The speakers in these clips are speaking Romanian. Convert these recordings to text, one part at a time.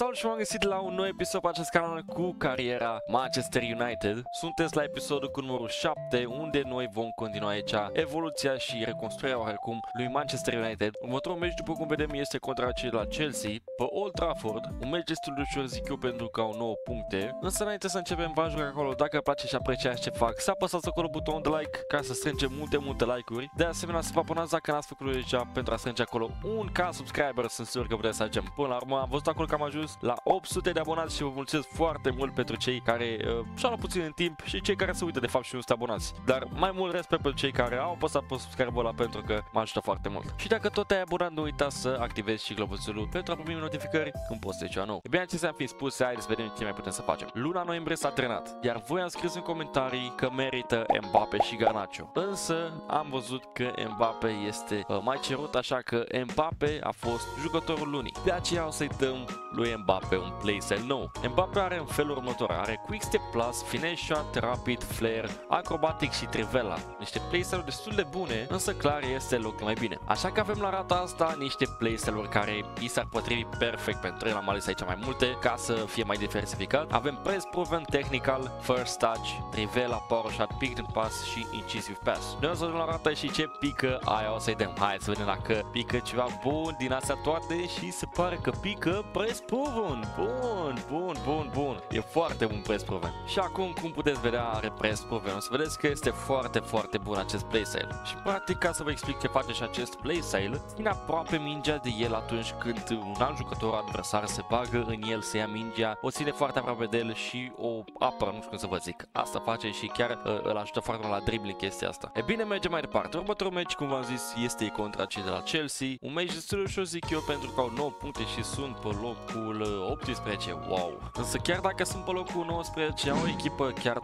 Salut și m-am găsit la un nou episod pe acest canal cu cariera Manchester United. Sunteți la episodul cu numărul 7, unde noi vom continua aici evoluția și reconstruirea oarecum lui Manchester United. Următorul meci, după cum vedem, este contra cei la Chelsea pe Old Trafford. Un meci destul de ușor, zic eu, pentru că au 9 puncte. Însă înainte să începem, v-am jucat acolo, dacă îmi place și apreciați ce fac, să apăsați acolo butonul de like ca să strângem multe like-uri. De asemenea, să vă abonați dacă n-ați făcut deja pentru a strânge acolo 1K subscriber, sunt sigur că puteți să ajungem. Până la urmă, am văzut acolo că am ajuns la 800 de abonați și vă mulțumesc foarte mult pentru cei care și-au luat puțin în timp și cei care se uită de fapt și nu sunt abonați. Dar mai mult respect pentru cei care au apăsat pe subscribe-ul ăla, pentru că mă ajută foarte mult. Și dacă tot ai abonat, nu uita să activezi și globuțelul pentru a primi notificări când postez ceva nou. E bine, acestea am fi spuse, hai să vedem ce mai putem să facem. Luna noiembrie s-a trenat, iar voi ați scris în comentarii că merită Mbappé și Garnacho. Însă am văzut că Mbappé este mai cerut, așa că Mbappé a fost jucătorul lunii. De aceea o să-i dăm lui Mbappé un playstyle nou. Mbappé are în felul următor: are Quick Step Plus, Finesse Shot, Rapid, Flare, Acrobatic și Trivela. Niște playstyle-uri destul de bune, însă clar este loc mai bine. Așa că avem la rata asta niște playstyle-uri care i s-ar potrivi perfect pentru el. Am ales aici mai multe ca să fie mai diversificat. Avem Press Proven, Technical, First Touch, Trivela, Power Shot, Picked Pass și Incisive Pass. Noi o să la rata și ce pică, aia o să-i dăm. Hai să vedem dacă pică ceva bun din astea toate și se pare că pică Press Proven. Bun. E foarte bun Press Proven. Și acum, cum puteți vedea, are Press Proven. O să vedeți că este foarte bun acest playstyle. Și practic, ca să vă explic ce face și acest playstyle, ține aproape mingea de el atunci când un alt jucător adversar se bagă în el să ia mingea, o ține foarte aproape de el și o apără, nu știu cum să vă zic. Asta face și chiar îl ajută foarte mult la dribbling chestia asta. E bine, mergem mai departe. Următorul meci, cum v-am zis, este contra cei de la Chelsea. Un meci destul de ușor, zic eu, pentru că au 9 puncte și sunt pe locul 18. Wow! Însă chiar dacă sunt pe locul 19, au o echipă chiar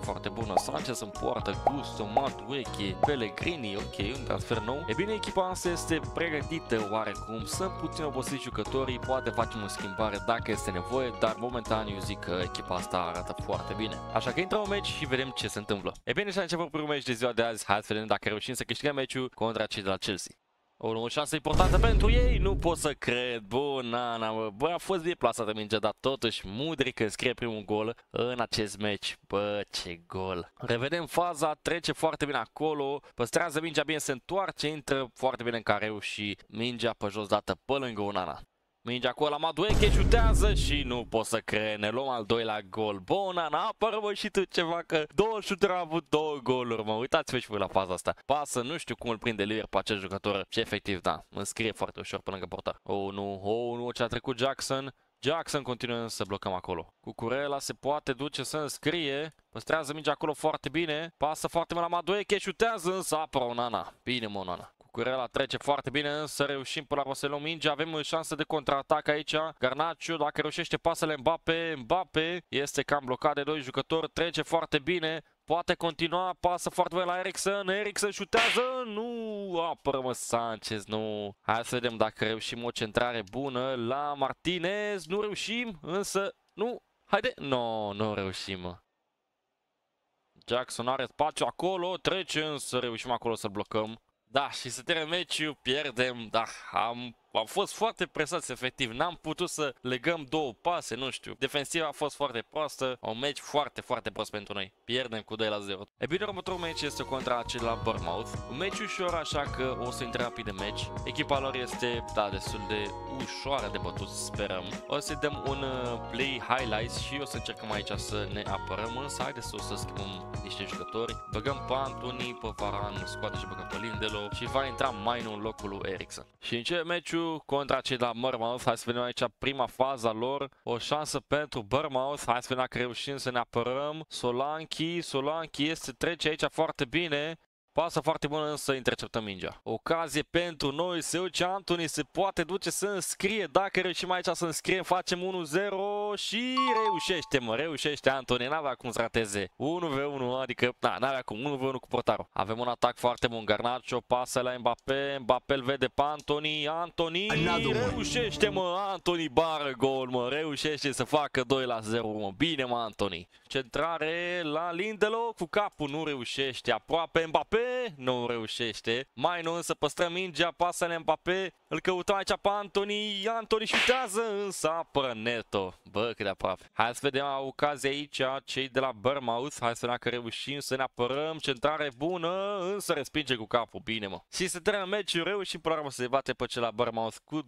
foarte bună. Sanchez în poartă, Gusto, Madueke, Pellegrini, ok, un transfer nou. E bine, echipa asta este pregătită oarecum, sunt puțin obosiți jucătorii, poate facem o schimbare dacă este nevoie, dar momentan eu zic că echipa asta arată foarte bine. Așa că intrăm în meci și vedem ce se întâmplă. E bine, și a început primul meci de ziua de azi. Hai să vedem dacă reușim să câștigăm meciul contra cei de la Chelsea. O șansă importantă pentru ei, nu pot să cred. Onana, bă, a fost bine plasată mingea, dar totuși Mudric scrie primul gol în acest meci. Bă, ce gol! Revedem faza, trece foarte bine acolo, păstrează mingea bine, se întoarce, intră foarte bine în careu și mingea pe jos dată pe lângă Onana. Mingea acolo la Madueke, șutează și nu pot să cred, ne luăm al doilea gol. Onana, apără-mă și tu ceva, că două șuturi au avut două goluri, mă. Uitați-vă și voi la faza asta. Pasă, nu știu cum îl prinde Liverpool pe acest jucător și efectiv, da, înscrie foarte ușor pe lângă portar. Oh, nu, ce a trecut Jackson. Jackson continuă să blocăm acolo. Cucurela se poate duce să înscrie. Păstrează mingea acolo foarte bine. Pasă foarte mult la Madueke, șutează, însă apără Onana. Bine, mă, Onana. Cucurela trece foarte bine, însă reușim până la Roselon mingea, avem șansă de contraatac aici. Garnacho, dacă reușește pasele Mbappé, Mbappé este cam blocat de doi jucători, trece foarte bine, poate continua, pasă foarte bine la Ericsson, Ericsson șutează, nu, apără-mă Sanchez, nu. Hai să vedem dacă reușim o centrare bună la Martinez, nu reușim, însă, nu, haide, nu reușim. Jackson are spațiu acolo, trece, însă reușim acolo să-l blocăm. Da, și să terminăm meciul, pierdem, da, am fost foarte presați efectiv, n-am putut să legăm două pase, nu știu. Defensiva a fost foarte proastă, un meci foarte prost pentru noi. Pierdem cu 2-0. E bine, următorul meci este contra acela Bournemouth. Un meci ușor, așa că o să intre rapid în meci. Echipa lor este, da, destul de ușoară de bătut, sperăm. O să-i dăm un play highlights și o să încercăm aici să ne apărăm, însă haideți să schimbăm niște jucători. Băgăm pe Antony, pe Varane, scoate și băgăm pe Lindelöf și va intra Mainul în locul lui Ericsson. Și începe meciul contra cei de la Bournemouth. Hai să vedem aici prima faza lor. O șansă pentru Bournemouth. Hai să vedem dacă reușim să ne apărăm. Solanchi este, trece aici foarte bine. Pasă foarte bună, însă interceptăm mingea. Ocazie pentru noi. Se duce Antony, se poate duce să înscrie. Dacă reușim aici să înscriem, facem 1-0. Carabao și reușește, mă, reușește Antony, n-avea cum să rateze. 1v1, adică, na, n-avea cum, 1v1 cu portarul. Avem un atac foarte bun, Garnacho pasă la Mbappé, Mbappé îl vede pe Antony, Antony reușește, mă, Antony bară gol, mă, reușește să facă 2-0, mă, bine, mă, Antony. Centrare la Lindelöf, cu capul nu reușește, aproape Mbappé, nu reușește. Mai nu, însă păstrăm mingea, pasă la Mbappé, îl căutăm aici pe Antony, Antony șutează, însă apără neto. Bă, cât de aproape. Hai să vedem ocazia aici, cei de la Bournemouth. Hai să vedem dacă reușim să ne apărăm. Centrare bună, însă respinge cu capul. Bine, mă. Și se termină meciul, reușim până la urmă să se bate pe cel la Bournemouth cu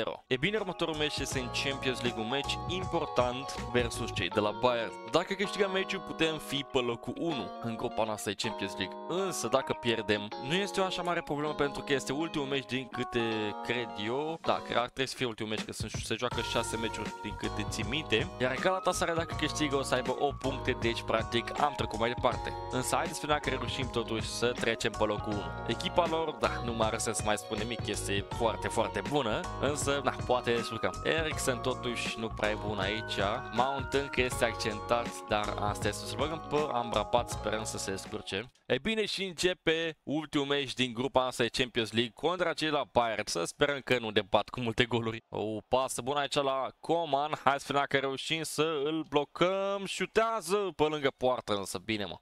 2-0. E bine, următorul meci este în Champions League, un meci important versus cei de la Bayern. Dacă câștigăm meciul, putem fi pe locul 1 în grupa noastră de Champions League. Însă, dacă pierdem, nu este o așa mare problemă pentru că este ultimul meci din câte cred eu. Da, cred că trebuie să fie ultimul meci, că se joacă 6 meciuri din câte țin minte. Iar Galatasaray, dacă câștigă, o să aibă 8 puncte, deci practic am trecut mai departe. Însă haideți să vedem dacă reușim totuși să trecem pe locul 1. Echipa lor, da, nu mai are sens să mai spun nimic, este foarte, foarte bună, însă, da, poate ne surcăm. Ericsson totuși nu prea e bun aici, Mount încă este accentat, dar asta este, să-l băgăm pe Amrabat, sperăm să se scurce. E bine, și începe ultimul meci din grupa asta de Champions League contra cei la Bayern, să sperăm că nu ne bat cu multe goluri. O pasă bună aici la Coman, hai să vedem că reușim să îl blocăm, șutează pe lângă poartă, însă bine, mă.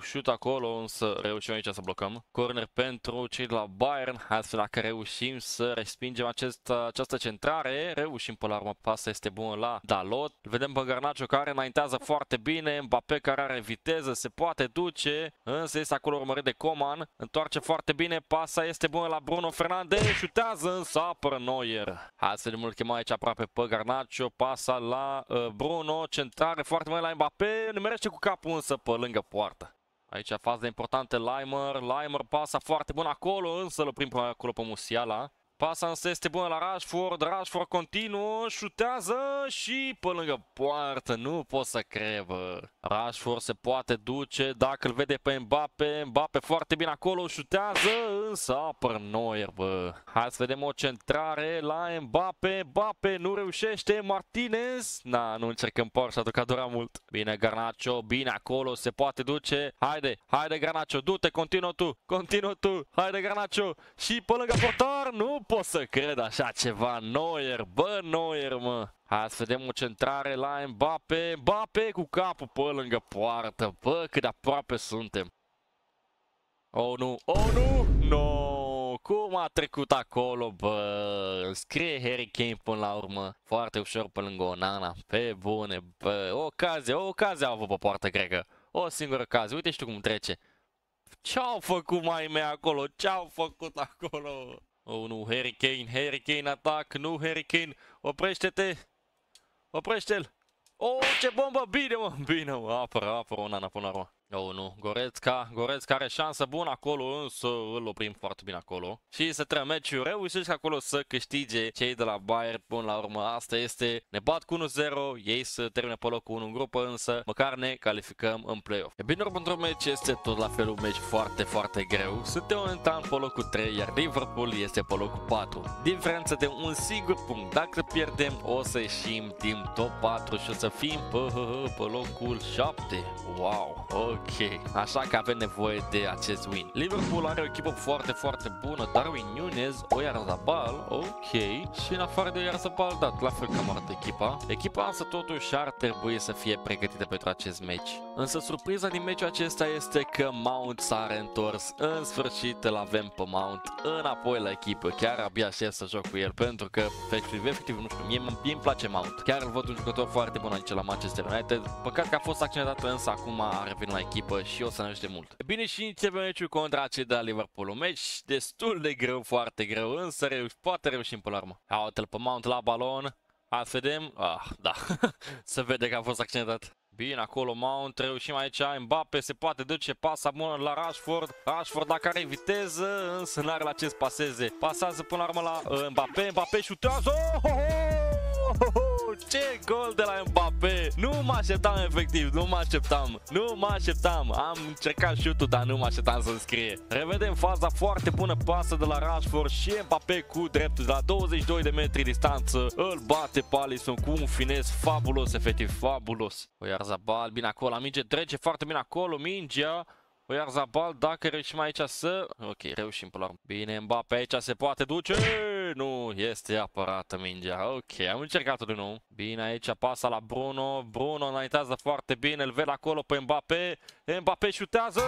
Șut acolo, însă reușim aici să blocăm. Corner pentru cei de la Bayern, astfel dacă reușim să respingem această centrare, reușim până la urmă, pasa este bună la Dalot. Vedem pe Garnacho care înaintează foarte bine, Mbappé care are viteză, se poate duce, însă este acolo urmărit de Coman, întoarce foarte bine, pasa este bună la Bruno Fernandes, șutează, însă apără Neuer. Astfel mult chema aici aproape pe Garnacho, pasa la Bruno, centrare foarte bună la Mbappé, numerește cu capul însă pe lângă poartă. Aici faza importantă, Leimer pasa foarte bună acolo, însă îl prim acolo pe Musiala. Pasa însă este bună la Rashford, Rashford continuă, șutează și pe lângă poartă, nu pot să cred. Rashford se poate duce, dacă îl vede pe Mbappé, Mbappé foarte bine acolo, șutează, însă apără Neuer, bă. Hai să vedem o centrare la Mbappé, Mbappé nu reușește, Martinez, na, nu încercăm par, s-a ducat doar mult. Bine Garnacho, bine acolo, se poate duce, haide Garnacho, du-te, continuă tu, haide Garnacho și pe lângă portar, nu pot să cred așa ceva, Neuer, bă, Neuer, mă. Hai să vedem o centrare la Mbappé, Mbappé cu capul pe lângă poartă, bă, cât de aproape suntem. Oh, nu, cum a trecut acolo, bă, scrie Harry Kane până la urmă, foarte ușor pe lângă Onana, pe bune, bă, o ocazie au avut pe poartă, cred că, o singură ocazie, uite și tu cum trece. Ce-au făcut mai mei acolo, ce-au făcut acolo? Oh, nu, Harry Kane, atac, nu, Harry Kane, oprește-te, oprește-l, oh, ce bombă, bine, mă, apără Onana până la urmă. Oh, nu, Goretzka are șansă bună acolo, însă îl oprim foarte bine acolo. Și să trăim meciul, reușești acolo să câștige cei de la Bayern până la urmă, asta este, ne bat cu 1-0, ei să termine pe locul 1 în grupă, însă măcar ne calificăm în play-off. E bine, următorul meci este tot la fel un meci foarte, foarte greu. Suntem momentan pe locul 3, iar Liverpool este pe locul 4. Diferența de un singur punct, dacă pierdem o să ieșim din top 4 și o să fim pe locul 7. Wow, ok, așa că avem nevoie de acest win. Liverpool are o echipă foarte, foarte bună. Darwin Nunez, Oyarzabal, ok. Și în afară de Oyarzabal, da, la fel cam arată echipa. Echipa însă totuși ar trebui să fie pregătită pentru acest meci. Însă surpriza din meciul acesta este că Mount s-a reîntors. În sfârșit îl avem pe Mount înapoi la echipă. Chiar abia aștept să joc cu el, pentru că efectiv nu știu, mie îmi place Mount. Chiar îl văd un jucător foarte bun aici la Manchester United. Păcat că a fost accidentat, însă acum a revenit la echipă și o să ne ajute mult. Bine, și începe meciul contra cei de la Liverpool. Un meci destul de greu, foarte greu, însă poate reușim până la urmă. Uite-l pe Mount la balon. Hai să vedem. Ah, da. Se vede că a fost accidentat. Bine, acolo Mount, reușim aici, Mbappé se poate duce, pasa bună la Rashford, Rashford dacă are viteză, însă n-are la ce să paseze. Pasează până la urmă la Mbappé, Mbappé șutează, Wow, ce gol de la Mbappé! Nu mă așteptam, efectiv, nu mă așteptam. Nu mă așteptam. Am încercat șutul, dar nu mă așteptam să-mi scrie. Revedem faza, foarte bună pasă de la Rashford și Mbappé cu dreptul de la 22 de metri distanță. Îl bate pe Alisson cu un finez fabulos, efectiv, fabulos. Oyarzabal, bine acolo, minge trece foarte bine acolo, mingea. Oyarzabal, dacă reușim aici să... Ok, reușim până la urmă. Bine, Mbappé aici se poate duce. Nu, este apărată mingea. Ok, am încercat-o din nou. Bine, aici pasa la Bruno. Bruno înaintează foarte bine, îl vede acolo pe Mbappé. Mbappé șutează.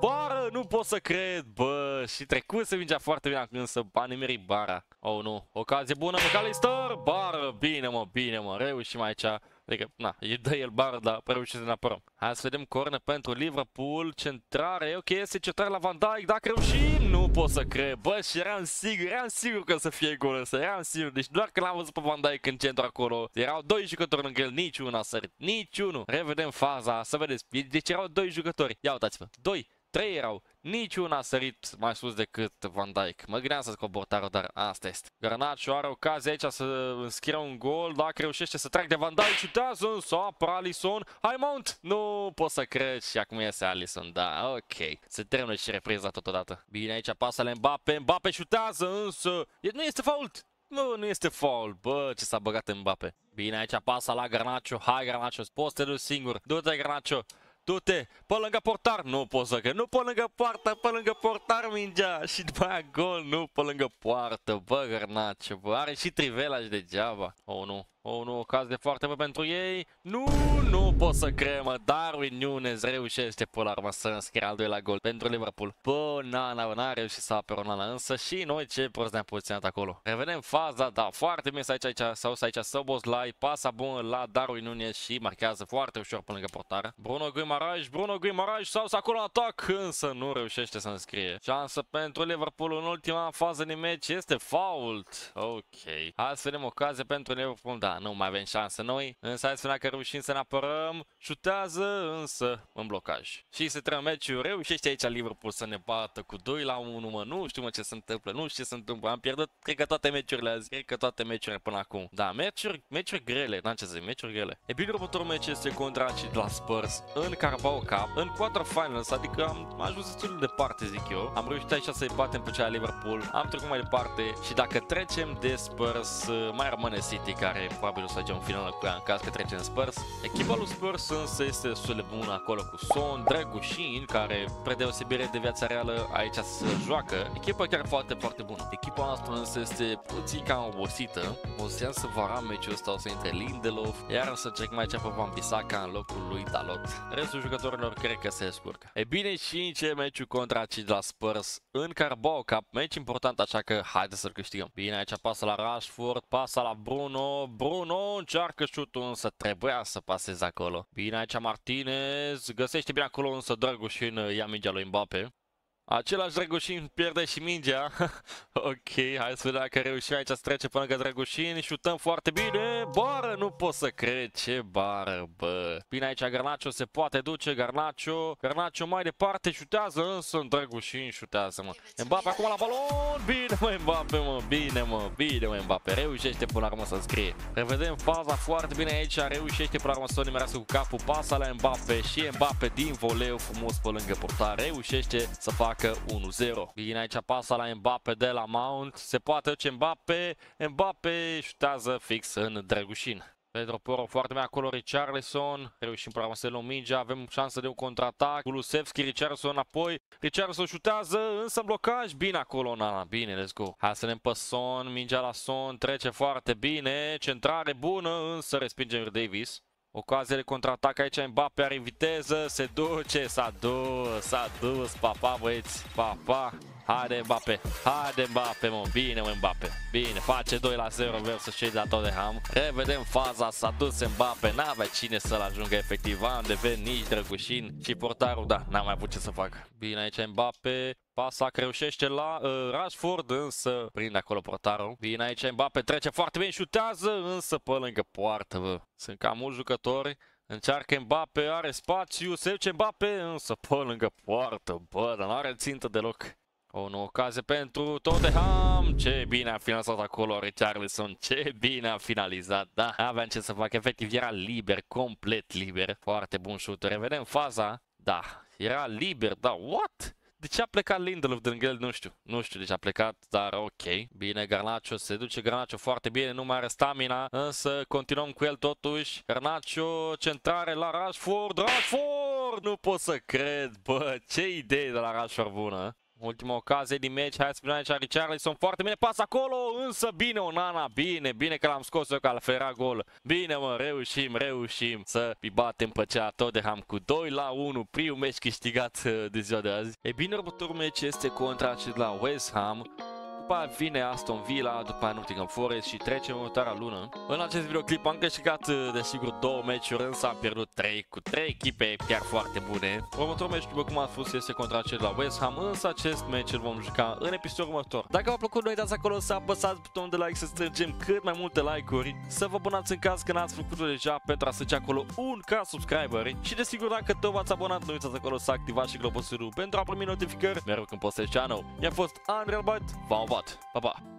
Bară, nu pot să cred. Bă, și trecuse mingea foarte bine, însă a nimerit bara. Oh, nu. Ocazie bună, McAllister. Bară, bine mă, bine mă. Reușim aici. Adică, na, îi dă el bară, dar reușim să ne apărăm. Hai să vedem corner pentru Liverpool. Centrare, ok, este centrare la Van Dijk. Dacă reușim, nu pot să cred. Bă, și eram sigur că o să fie gol ăsta. Eram sigur, deci doar că l-am văzut pe Van Dijk în centru acolo. Erau doi jucători lângă el, niciunul a sărit. Niciunul. Revedem faza, să vedeți. Deci erau doi jucători. Ia uitați-vă, doi, trei erau. Niciuna a sărit mai sus decât Van Dijk. Mă gândeam să scot portarul, dar asta este. Garnacho are ocazia aici să înscrie un gol. Dacă reușește să trag de Van Dijk, șutează însă apără Alisson. Hai Mount! Nu pot să cred și acum iese Alisson. Da, ok. Se termină și repriza totodată. Bine, aici pasă la Mbappé. Mbappé șutează însă. Nu este fault! Nu este fault. Bă, ce s-a băgat Mbappé. Bine, aici pasă la Garnacho. Hai Garnacho, poți să te duci singur. Du-te Garnacho. Du-te, pe lângă portar, nu poți să cred, nu pe lângă poartă, pe lângă portar mingea și după aia gol, nu pe lângă poartă, bă Garnacho, bă, are și trivela și degeaba. Oh nu, oh nu, ocazie foarte bă pentru ei, nu, nu pot să cred, mă, Darwin Nunez reușește pe la urmă să înscrie al doilea gol pentru Liverpool. Bă, Onana, n-a reușit să apere Onana, însă și noi ce prost ne-am poziționat acolo. Revenim faza, da, foarte bine aici, sau aici, Szoboszlai, pasa bună la Darwin Nunez și marchează foarte ușor pe lângă portar. Bruno Guimarães sau să acolo atac, însă nu reușește să înscrie. Șansă pentru Liverpool în ultima fază din meci, este fault. Ok. Hai să vedem ocazie pentru Liverpool. Da, nu mai avem șansă noi, însă hai să vedem că reușim să ne apărăm. Șutează, însă în blocaj. Și se trăim meciul, reușește aici Liverpool să ne bată cu 2-1, mă. Nu știu mă ce se întâmplă, nu știu ce se întâmplă. Am pierdut, cred că toate meciurile azi, cred că toate meciurile până acum. Da, meciuri grele, n-am ce să zic, meciuri grele. E bine, următorul meci este contra și de la Spurs în Carabao Cup, în quarterfinals, adică am ajuns destul de departe, zic eu. Am reușit aici să-i batem pe cea Liverpool, am trecut mai departe și dacă trecem de Spurs, mai rămâne City, care probabil o să ajungă în finală cu ea în caz că trecem Spurs. Echipa lui Spurs însă este destul de bună acolo cu Son, Dragușin, care predeosebire de viața reală aici se joacă. Echipa chiar foarte, foarte bună. Echipa noastră însă este puțin cam obosită. O să varam meciul ăsta, o să intre Lindelöf, iar o să încercăm aici pe Van Dijk în locul lui Dalot. Restul jucătorilor cred că se descurcă. E bine, și începe meciul contra cei de la Spurs în Carabao Cup. Meci important, așa că haide să-l câștigăm. Bine, aici pasă la Rashford, pasă la Bruno. Bruno încearcă șutul, însă trebuia să paseze acolo. Bine, aici Martinez găsește bine acolo, însă Dragușin ia mingea lui Mbappé. Același Dragușin pierde și mingea. Ok, hai să vedem dacă reușim aici să trece până că Dragușin. Șutăm foarte bine. Bară, nu pot să cred. Ce bară, bă. Bine aici Garnacho se poate duce. Garnacho mai departe șutează, însă Dragușin șutează, mă. Mbappé acum la balon. Bine, mă, Mbappé, mă. Bine, mă, Mbappé. Reușește până la urmă să scrie. Revedem faza foarte bine aici. Reușește până la urmă să nimerească cu capul. Pasa la Mbappé și Mbappé din voleu frumos pe lângă portar. Reușește să facă 1-0. Bine aici pasa la Mbappé de la Mount. Se poate duce Mbappé. Mbappé șutează fix în Dragușin. Pedro Porro foarte bine acolo, Richarlison. Reușim până să luăm mingea, avem șansă de un contraatac. Kulusevski, Richardson înapoi. Richardson șutează, însă blocaj. Bine acolo, Onana. Bine, let's go. Hai să ne pe Son, mingea la Son. Trece foarte bine, centrare bună, însă respingem Davis. Ocazie de contraatac aici, Mbappé are viteză, se duce, s-a dus, papa băieți, papa. Haide Mbappé, mă, bine mă Mbappé. Bine, face 2-0 versus cei de la Tottenham. Revedem faza, s-a dus Mbappé, n-avea cine să-l ajungă efectiv. Am de ven, nici Dragușin și portarul, da, n-am mai avut ce să fac. Bine aici Mbappé, pasa reușește la Rashford, însă prinde acolo portarul. Bine aici Mbappé, trece foarte bine, șutează, însă pe lângă poartă, bă. Sunt cam mulți jucători. Încearcă Mbappé, are spațiu, se duce Mbappé, însă pe lângă poartă, bă, dar nu are țintă deloc. O nouă ocazie pentru Tottenham. Ce bine a finalizat acolo Richarlison. Ce bine a finalizat. Da, aveam ce să fac. Efectiv era liber, complet liber. Foarte bun șut. Revedem faza. Da, era liber. Da, what? De ce a plecat Lindelöf din el? Nu știu. Nu știu de ce a plecat, dar ok. Bine, Garnacho se duce. Garnacho foarte bine. Nu mai are stamina. Însă continuăm cu el totuși. Garnacho, centrare la Rashford. Rashford! Nu pot să cred. Bă, ce idee de la Rashford bună. Ultima ocazie din meci, hai să spunem aici Richarlison, foarte bine, pas acolo, însă bine Onana, bine, bine că l-am scos eu, că al fera gol. Bine mă, reușim să îi batem pe cea Tottenham cu 2-1, primul meci câștigat de ziua de azi. E bine, următorul meci este contra cei de la West Ham. După aia vine Aston Villa, după aia Nottingham Forest și trecem în următoarea lună. În acest videoclip am câștigat desigur 2 meciuri, însă am pierdut 3 cu 3 echipe chiar foarte bune. Următorul meci, după cum am spus, este contra cel la West Ham, însă acest meci îl vom juca în episodul următor. Dacă v-a plăcut, noi dați acolo să apăsați butonul de like, să strângem cât mai multe like-uri, să vă abonați în caz că n-ați făcut-o deja pentru a strânge acolo 1K subscriberi și desigur dacă tot v-ați abonat, nu uitați acolo să activați și globosurul pentru a primi notificări mereu când postez canalul. I-a fost Unreal Bite, v-am. But, bye-bye.